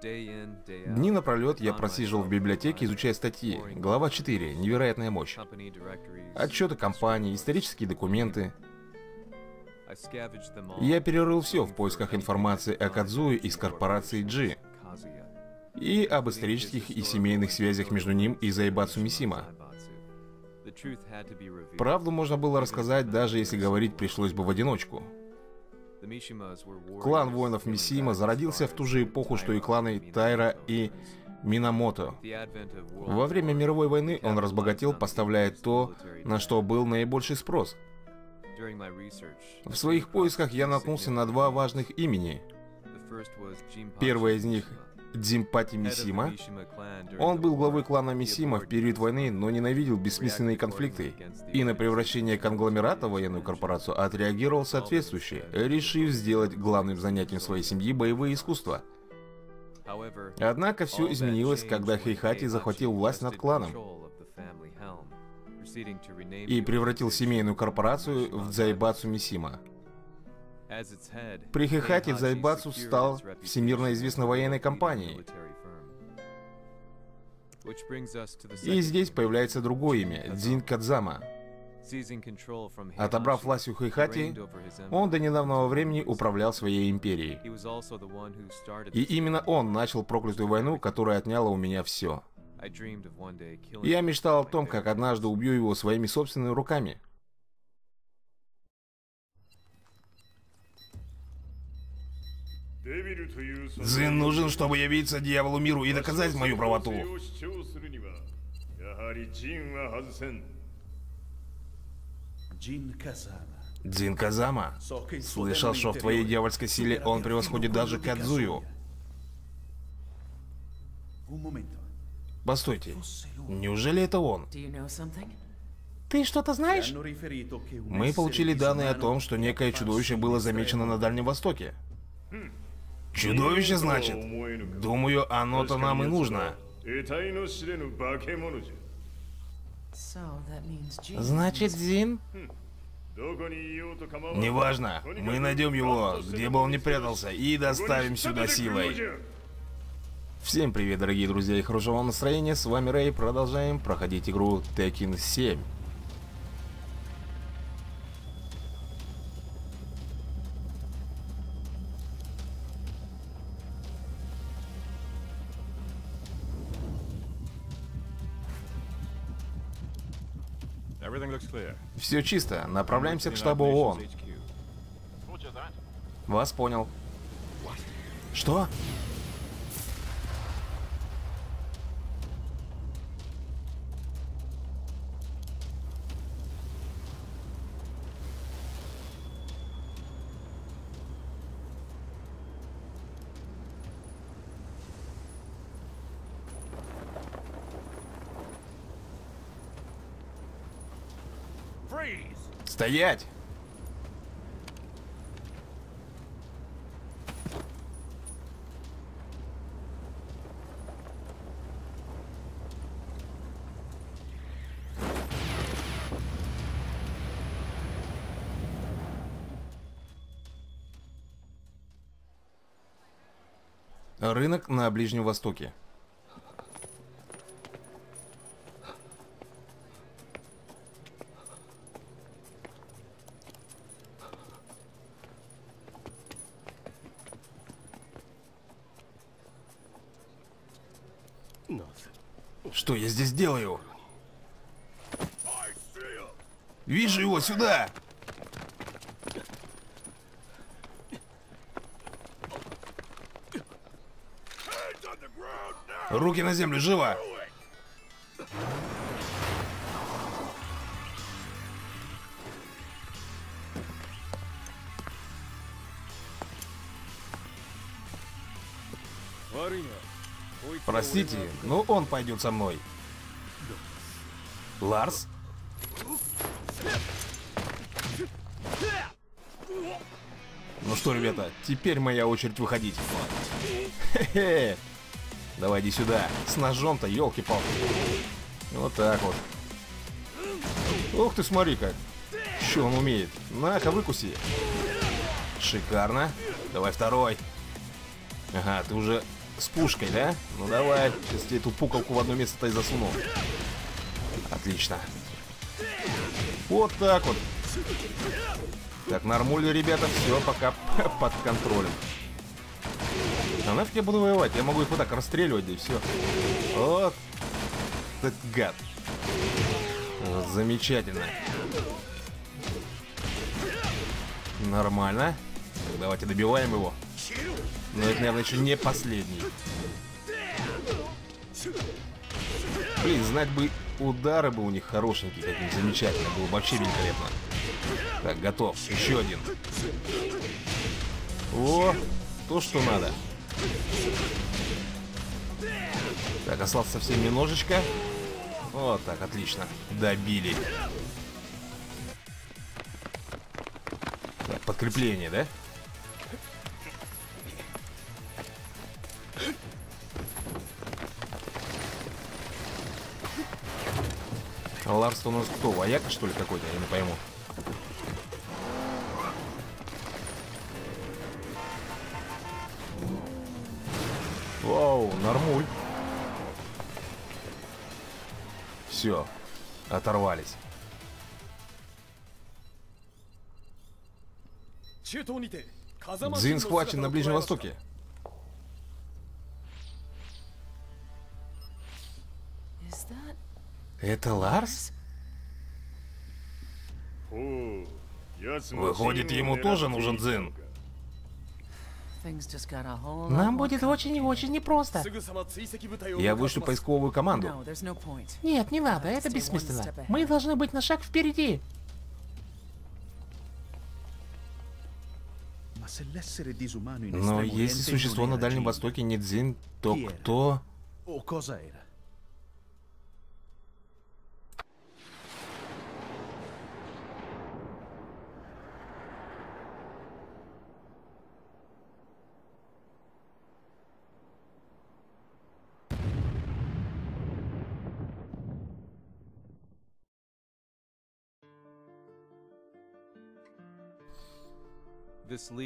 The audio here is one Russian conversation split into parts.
Дни напролет я просиживал в библиотеке, изучая статьи. Глава 4. Невероятная мощь. Отчеты компании, исторические документы. Я перерыл все в поисках информации о Кадзуе из корпорации G и об исторических и семейных связях между ним и Дзайбацу Мисима. Правду можно было рассказать, даже если говорить пришлось бы в одиночку. Клан воинов Мисима зародился в ту же эпоху, что и кланы Тайра и Минамото. Во время мировой войны он разбогател, поставляя то, на что был наибольший спрос. В своих поисках я наткнулся на два важных имени. Первое из них — Дзимпати Мисима. Он был главой клана Мисима в период войны, но ненавидел бессмысленные конфликты. И на превращение конгломерата в военную корпорацию отреагировал соответствующе, решив сделать главным занятием своей семьи боевые искусства. Однако все изменилось, когда Хэйхати захватил власть над кланом и превратил семейную корпорацию в Дзайбацу Мисима. При Хэйхати Дзайбацу стал всемирно известной военной компанией. И здесь появляется другое имя — Дзин Кадзама. Отобрав власть у Хэйхати, он до недавнего времени управлял своей империей. И именно он начал проклятую войну, которая отняла у меня все. Я мечтал о том, как однажды убью его своими собственными руками. Дзин нужен, чтобы явиться дьяволу миру и доказать мою правоту. Дзин Кадзама. Слышал, что в твоей дьявольской силе он превосходит даже Кадзую. Постойте, неужели это он? Ты что-то знаешь? Мы получили данные о том, что некое чудовище было замечено на Дальнем Востоке. Чудовище, значит? Думаю, оно-то нам и нужно. Значит, Дзин? Неважно, мы найдем его, где бы он ни прятался, и доставим сюда силой. Всем привет, дорогие друзья и хорошего настроения, с вами Рэй, продолжаем проходить игру Tekken 7. Все чисто, направляемся к штабу ООН. Вас понял. Что? Стоять! Рынок на Ближнем Востоке. Что я здесь делаю? Вижу его, сюда! Руки на землю, живо! Простите, но он пойдет со мной. Ларс? Ну что, ребята, теперь моя очередь выходить. Хе-хе. Давай иди сюда. С ножом-то, елки-палки. Вот так вот. Ух ты, смотри как. Что он умеет? На-ка, выкуси. Шикарно. Давай второй. Ага, ты уже с пушкой, да? Ну давай, сейчас тебе эту пукалку в одно место-то и засунул. Отлично. Вот так вот. Так, нормулю, ребята, все пока под контролем. А нафиг я буду воевать? Я могу их вот так расстреливать, да и все. Вот. Этот гад. Вот, замечательно. Нормально. Так, давайте добиваем его. Но это, наверное, еще не последний. Блин, знать бы, удары бы у них хорошенькие какие-то. Замечательно, было бы вообще великолепно. Так, готов. Еще один. О, то, что надо. Так, осталось совсем немножечко. Вот так, отлично. Добили. Так, подкрепление, да? Ларство у нас кто? Вояка, что ли, какой-то? Я не пойму. Вау, нормуль. Все, оторвались. Дзин схвачен на Ближнем Востоке. Это Ларс? Выходит, ему тоже нужен Дзин. Нам будет очень и очень непросто. Я вышлю поисковую команду. Нет, не надо, это бессмысленно. Мы должны быть на шаг впереди. Но если существо на Дальнем Востоке не Дзин, то кто?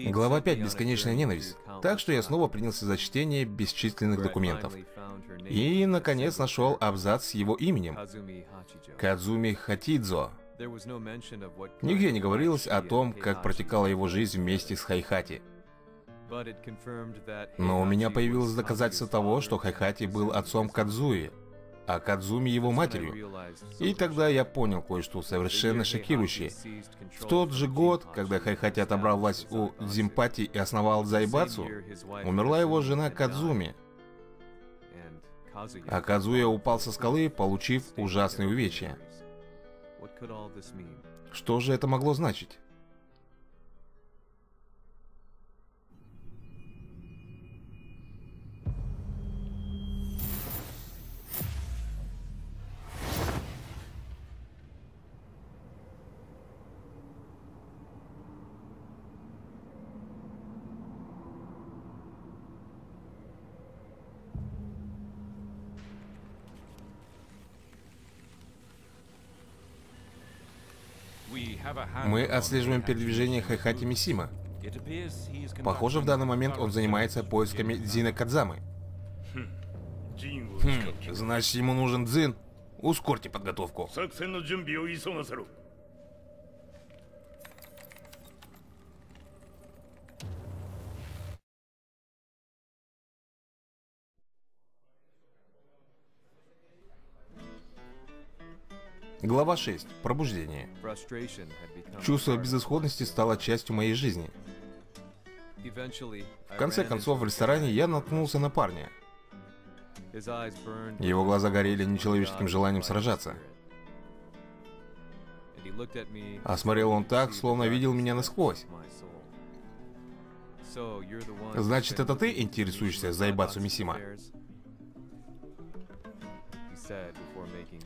Глава 5. Бесконечная ненависть. Так что я снова принялся за чтение бесчисленных документов. И, наконец, нашел абзац с его именем. Кадзуми Хатидзо. Нигде не говорилось о том, как протекала его жизнь вместе с Хэйхати. Но у меня появилось доказательство того, что Хэйхати был отцом Кадзуи, а Кадзуми его матерью. И тогда я понял кое-что совершенно шокирующее. В тот же год, когда Хэйхати отобрал власть у Дзимпати и основал Дзайбацу, умерла его жена Кадзуми. А Кадзуя упал со скалы, получив ужасные увечья. Что же это могло значить? Мы отслеживаем передвижение Хэйхати Мисима. Похоже, в данный момент он занимается поисками Дзина Кадзамы. Значит, ему нужен Дзин. Ускорьте подготовку. Глава 6. Пробуждение. Чувство безысходности стало частью моей жизни. В конце концов, в ресторане я наткнулся на парня. Его глаза горели нечеловеческим желанием сражаться. А смотрел он так, словно видел меня насквозь. Значит, это ты интересуешься Дзайбацу Мисима?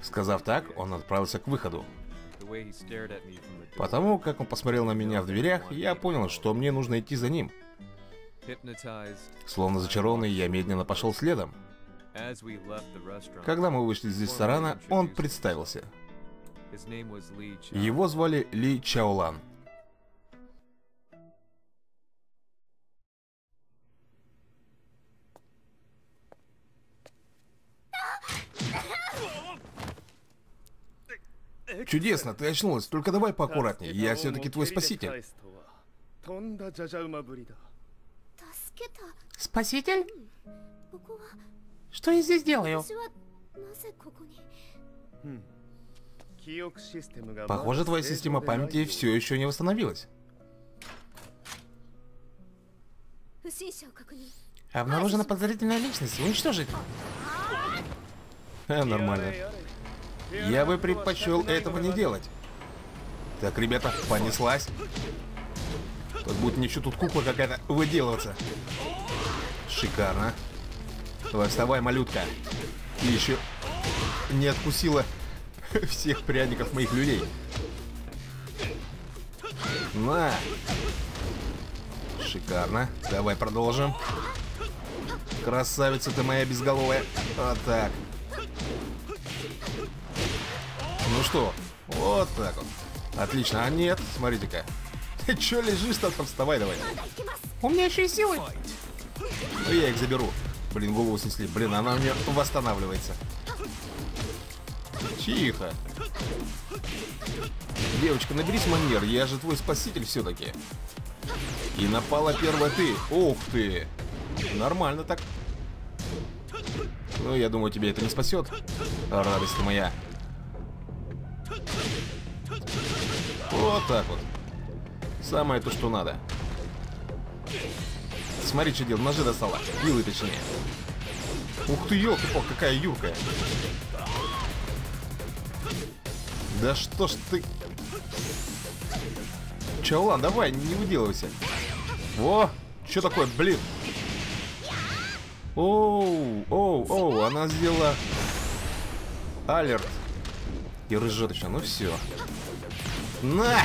Сказав так, он отправился к выходу. Потому как он посмотрел на меня в дверях, я понял, что мне нужно идти за ним. Словно зачарованный, я медленно пошел следом. Когда мы вышли из ресторана, он представился. Его звали Ли Чаолан. Чудесно, ты очнулась. Только давай поаккуратнее. Я все-таки твой спаситель. Спаситель? Что я здесь делаю? Похоже, твоя система памяти все еще не восстановилась. Обнаружена подозрительная личность. Уничтожить. Нормально. Я бы предпочел этого не делать. Так, ребята, понеслась. Как будто еще тут кукла какая-то выделываться. Шикарно. Давай, вставай, малютка. Ты еще не откусила всех пряников моих людей. На. Шикарно. Давай продолжим. Красавица ты моя безголовая. Вот так. Ну что, вот так вот. Отлично. А нет, смотрите-ка. Ты че лежишь-то там? Вставай давай. У меня еще и силы. Ну я их заберу. Блин, голову снесли. Блин, она у меня восстанавливается. Тихо. Девочка, наберись манер. Я же твой спаситель все-таки. И напала первая ты. Ух ты. Нормально так. Ну, я думаю, тебе это не спасет. Радость моя. Вот так вот. Самое то, что надо. Смотри, что делал. Ножи достала. Вилы, точнее. Ух ты, елки-палки, какая юркая. Да что ж ты... Чаолан, давай, не выделывайся. Во! Что такое, блин? Оу, оу, оу, она сделала... Алерт. И рыжет еще, ну все. На!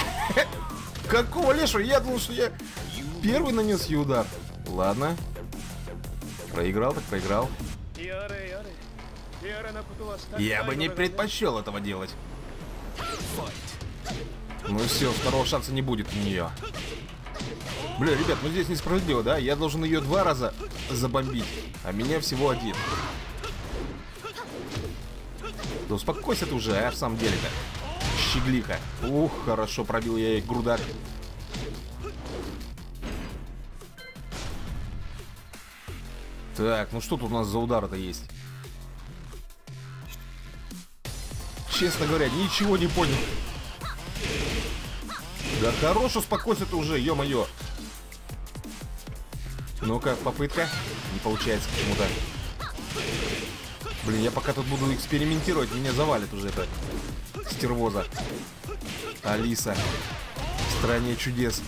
Какого лешу? Я думал, что я первый нанес ей удар. Ладно. Проиграл, так проиграл. Я бы не предпочел этого делать. Ну все, второго шанса не будет у нее. Бля, ребят, ну здесь несправедливо, да? Я должен ее два раза забомбить, а меня всего один. Да успокойся ты уже, а в самом деле-то. Щеглиха. Ух, хорошо, пробил я ей грудак. Так, ну что тут у нас за удар-то есть? Честно говоря, ничего не понял. Да хорош, успокойся ты уже, ё-моё. Ну-ка, попытка. Не получается почему-то. Блин, я пока тут буду экспериментировать, меня завалит уже это. Стервоза. Алиса. В стране чудес.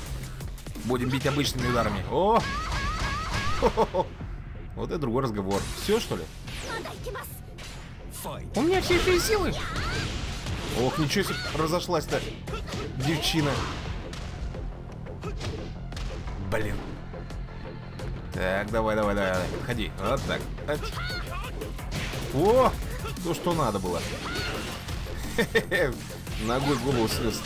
Будем бить обычными ударами. О! Хо-хо-хо. Вот это другой разговор. Все, что ли? У меня все еще и силы. Ох, ничего себе разошлась-то девчина. Блин. Так, давай, давай, давай, давай. Подходи. Вот так. О! То, что надо было. Хе-хе-хе. Ногой голову слез.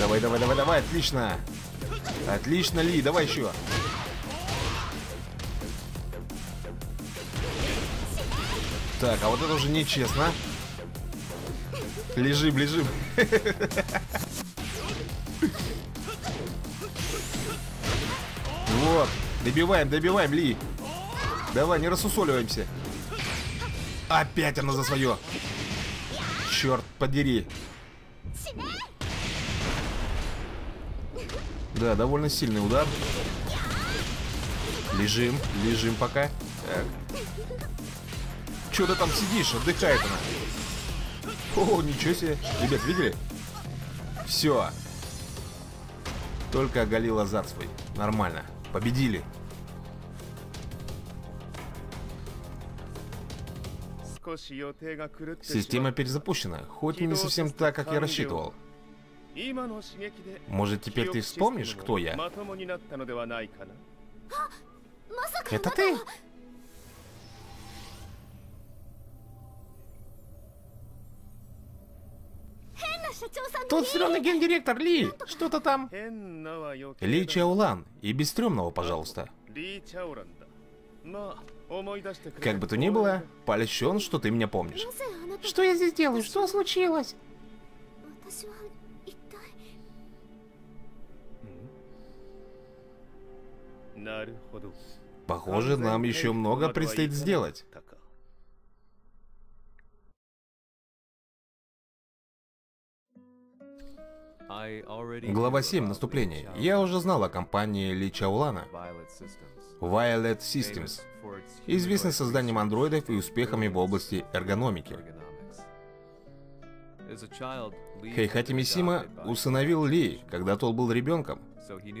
Давай, давай, давай, давай. Отлично. Отлично, Ли. Давай еще. Так, а вот это уже нечестно. Лежим, лежим. Вот. Добиваем, добиваем, Ли. Давай, не рассусоливаемся. Опять она за свое. Черт подери. Да, довольно сильный удар. Лежим, лежим пока. Так. Че ты там сидишь? Отдыхает она. О, ничего себе. Ребят, видели? Все. Только оголила зад свой. Нормально. Победили. Система перезапущена. Хоть и не совсем так, как я рассчитывал. Может, теперь ты вспомнишь, кто я? Это ты? Тот стрёмный гендиректор Ли, что-то там. Ли Чаолан, и без стрёмного, пожалуйста. Как бы то ни было, польщен, что ты меня помнишь. Что я здесь делаю? Что случилось? Похоже, нам еще много предстоит сделать. Глава 7. Наступление. Я уже знал о компании Ли Чаолана. Violet Systems. Известна созданием андроидов и успехами в области эргономики. Хэйхати Мисима усыновил Ли, когда тот был ребенком.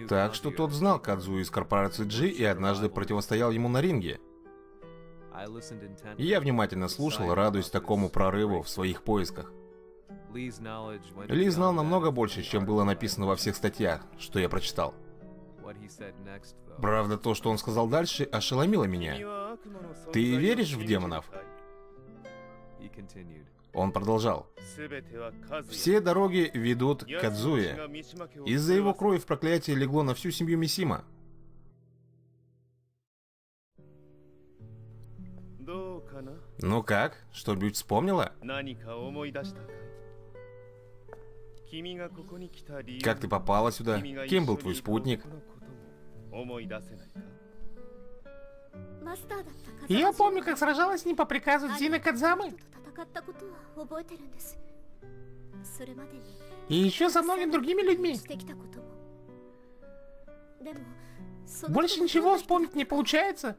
Так что тот знал Кадзуя из корпорации G и однажды противостоял ему на ринге. Я внимательно слушал, радуясь такому прорыву в своих поисках. Ли знал намного больше, чем было написано во всех статьях, что я прочитал. Правда, то, что он сказал дальше, ошеломило меня. «Ты веришь в демонов?» Он продолжал. «Все дороги ведут к Кадзуе. Из-за его крови в проклятие легло на всю семью Мисима. Ну как? Что-нибудь вспомнила?» Как ты попала сюда? Кем был твой спутник? Я помню, как сражалась с ним по приказу Дзина Кадзамы. И еще со многими другими людьми. Больше ничего вспомнить не получается.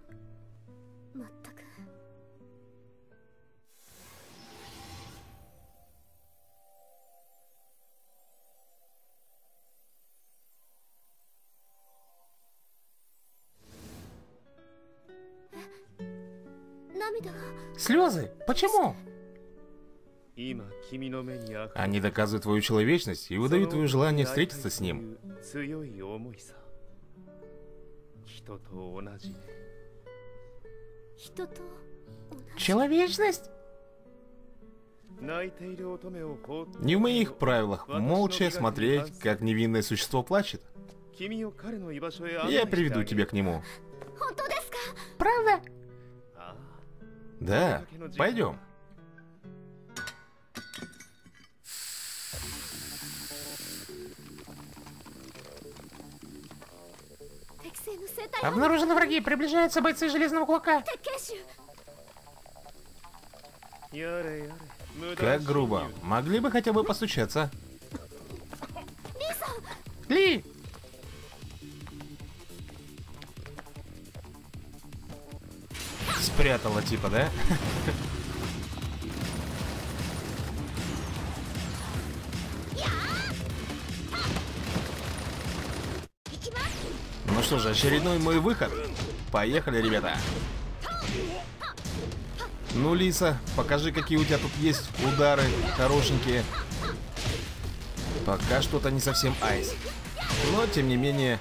Слезы? Почему? Они доказывают твою человечность и выдают твое желание встретиться с ним. Человечность? Не в моих правилах молча смотреть, как невинное существо плачет. Я приведу тебя к нему. Правда? Да, пойдем. Обнаружены враги, приближаются бойцы Железного Кулака. Как грубо. Могли бы хотя бы постучаться. Ли! Спрятала типа, да? Ну что же, очередной мой выход. Поехали, ребята. Ну, Лиса, покажи, какие у тебя тут есть удары хорошенькие. Пока что-то не совсем айс. Но, тем не менее,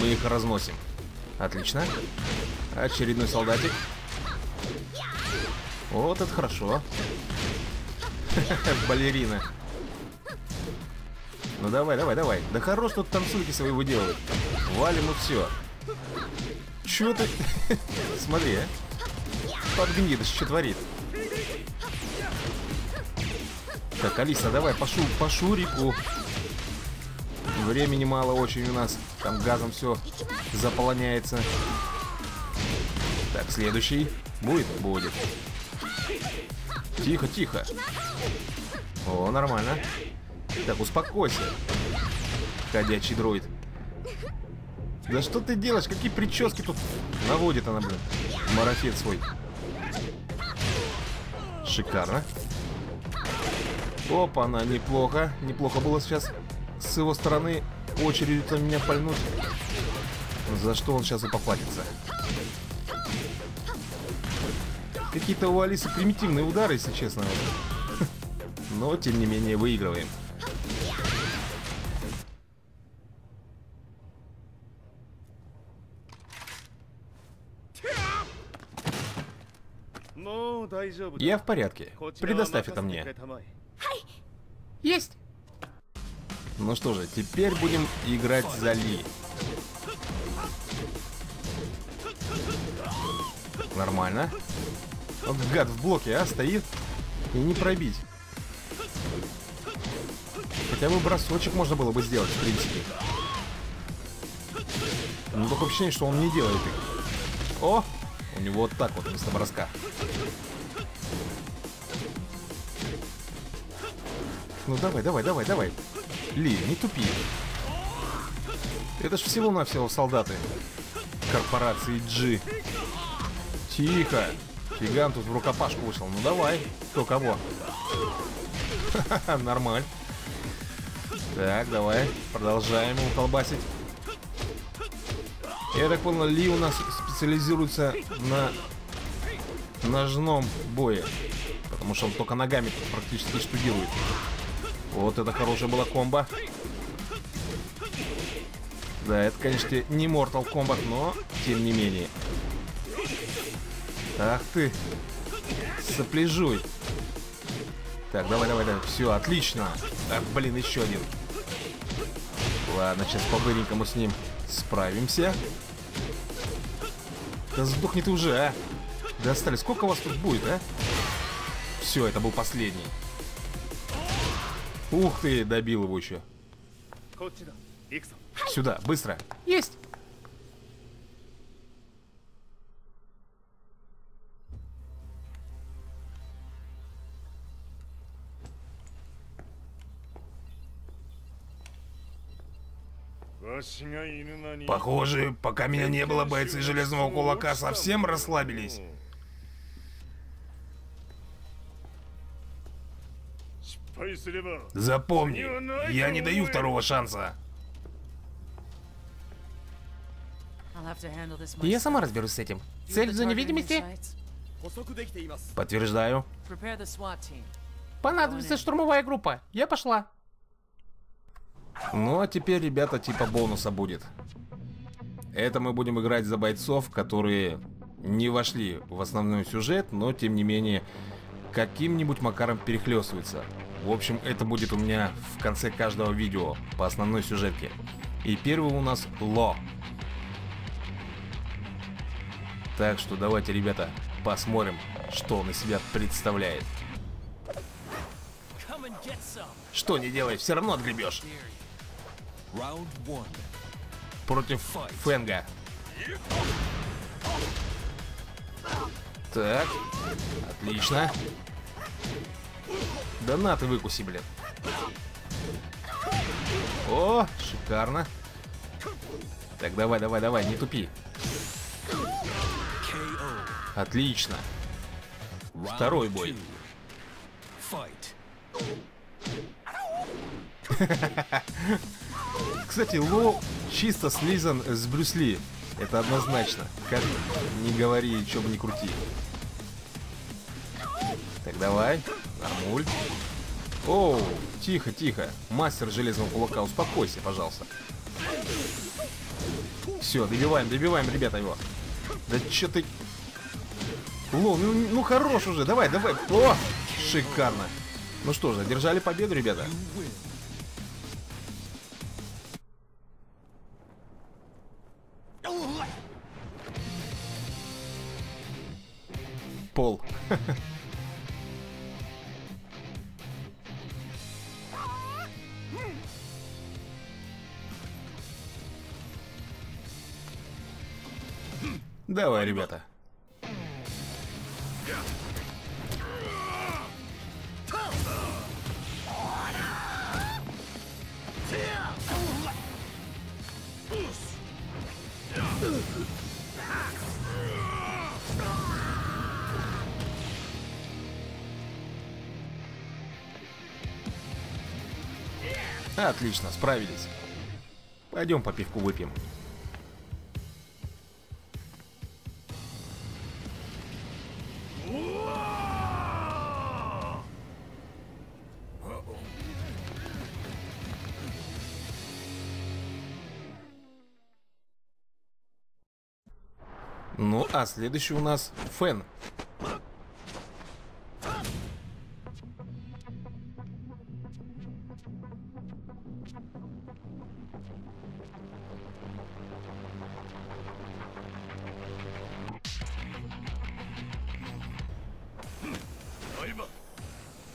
мы их разносим. Отлично. Очередной солдатик. Вот это хорошо. Балерина. Ну давай, давай, давай. Да хорош тут танцульки своего делают. Валим и все. Чё ты? Смотри, а. Подгнидыш, что творит. Так, Алиса, давай, по шурику. Времени мало очень у нас. Там газом все заполоняется. Так, следующий. Будет? Будет. Тихо, тихо. О, нормально. Так, успокойся. Ходячий дроид. Да что ты делаешь? Какие прически тут наводит она, блин. Марафет свой. Шикарно. Опа, она неплохо. Неплохо было сейчас с его стороны очередью-то меня пальнуть. За что он сейчас и поплатится. Какие-то у Алисы примитивные удары, если честно. Но, тем не менее, выигрываем. Я в порядке. Предоставь это мне. Есть! Ну что же, теперь будем играть за Ли. Нормально. Вот гад в блоке, а, стоит. И не пробить. Хотя бы бросочек можно было бы сделать, в принципе. Ну, такое ощущение, что он не делает их. О! У него вот так вот вместо броска. Ну давай, давай, давай, давай. Ли, не тупи. Это ж всего-навсего солдаты корпорации G. Тихо. Гигант тут в рукопашку вышел. Ну давай. Кто кого? Ха-ха-ха, нормально. Так, давай. Продолжаем его колбасить. Я так понял, Ли у нас специализируется на ножном бое. Потому что он только ногами практически штудирует. Вот это хорошая была комбо. Да, это, конечно, не Mortal Kombat, но тем не менее. Ах ты, сопляжуй. Так, давай, давай, давай. Все, отлично. Так, блин, еще один. Ладно, сейчас по-быренькому с ним справимся. Да сдохни ты уже, а. Достали. Сколько у вас тут будет, а? Все, это был последний. Ух ты, добил его еще. Сюда, быстро. Есть. Похоже, пока меня не было, бойцы Железного Кулака совсем расслабились. Запомни, я не даю второго шанса. Я сама разберусь с этим. Цель в зоне видимости? Подтверждаю. Понадобится штурмовая группа. Я пошла. Ну а теперь, ребята, типа бонуса будет. Это мы будем играть за бойцов, которые не вошли в основной сюжет, но тем не менее каким-нибудь макаром перехлестываются. В общем, это будет у меня в конце каждого видео по основной сюжетке. И первый у нас Ло. Так что давайте, ребята, посмотрим, что он из себя представляет. Что не делай, все равно отгребешь. Против Фэнга. Так, отлично. Да на ты выкуси, блин. О, шикарно. Так, давай, давай, давай, не тупи. Отлично. Второй бой. Кстати, Ло чисто слизан с Брюс Ли. Это однозначно. Как не говори, чё бы не крути. Так, давай. Нормуль. Оу, тихо, тихо. Мастер Железного Кулака, успокойся, пожалуйста. Все, добиваем, добиваем, ребята, его. Да чё ты... Ло, ну хорош уже, давай, давай. О, шикарно. Ну что ж, одержали победу, ребята. Пол. Давай, ребята. Отлично, справились. Пойдем по пивку выпьем. Ну, а следующий у нас Фэн.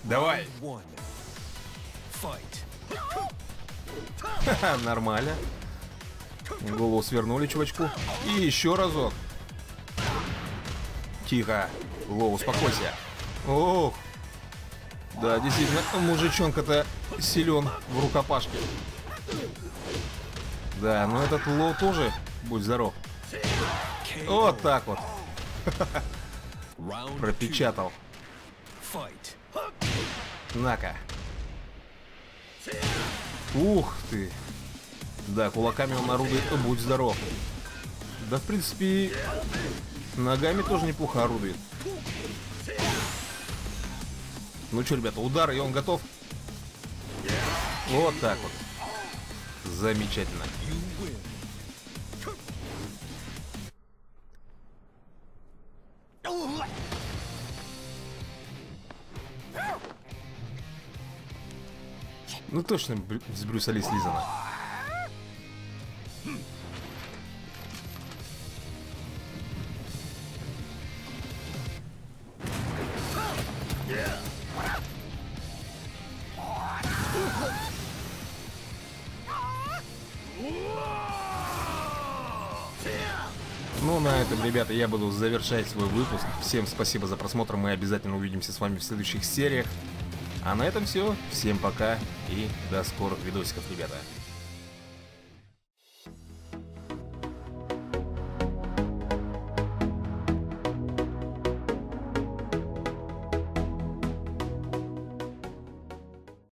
Давай. Нормально. Голову свернули чувачку. И еще разок. Тихо. Лоу, успокойся. Ох. Да, действительно, мужичонка-то силен в рукопашке. Да, но этот Лоу тоже, будь здоров. Вот так вот. Пропечатал. На-ка. Ух ты. Да, кулаками он орудует, будь здоров. Да, в принципе, ногами тоже неплохо орудует. Ну что, ребята, удар, и он готов. Вот так вот. Замечательно. Ну точно с Брюса Ли слизано. Ну, на этом, ребята, я буду завершать свой выпуск. Всем спасибо за просмотр. Мы обязательно увидимся с вами в следующих сериях. А на этом все. Всем пока и до скорых видосиков, ребята.